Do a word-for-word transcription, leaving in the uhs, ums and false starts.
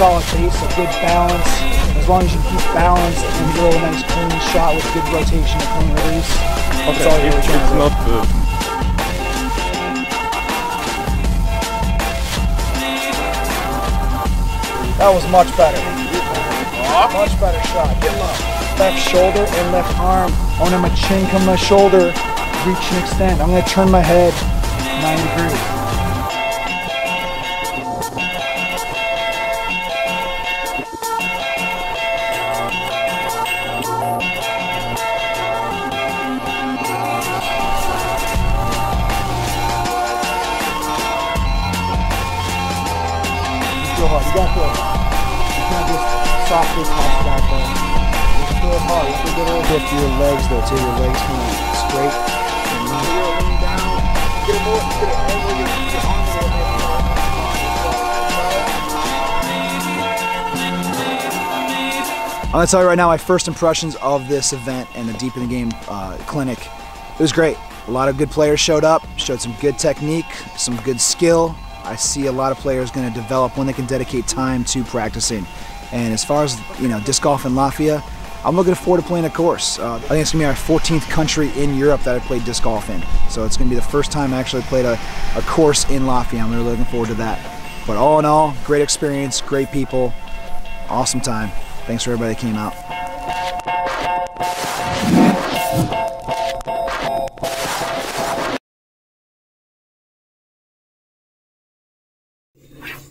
solid pace, a good balance. As long as you keep balanced and throw a nice clean shot with good rotation and clean release, that's all you're trying to do. Not the That was much better. Much better shot. Get low. Left shoulder and left arm. Onamachinka my shoulder. Reach and extend. I'm going to turn my head ninety degrees. You got to, you can't just softly pop back there. It's still hard. You can get a little bit to your legs though, till your legs come straight. And then you lean down. Get a more, get an angle, your arms a little bit more. I'm going to tell you right now, my first impressions of this event and the Deep in the Game uh, clinic, it was great. A lot of good players showed up, showed some good technique, some good skill. I see a lot of players going to develop when they can dedicate time to practicing. And as far as, you know, disc golf in Latvia, I'm looking forward to playing a course. Uh, I think it's going to be our fourteenth country in Europe that I've played disc golf in. So it's going to be the first time I actually played a, a course in Latvia. I'm really looking forward to that. But all in all, great experience, great people, awesome time. Thanks for everybody that came out. Wow.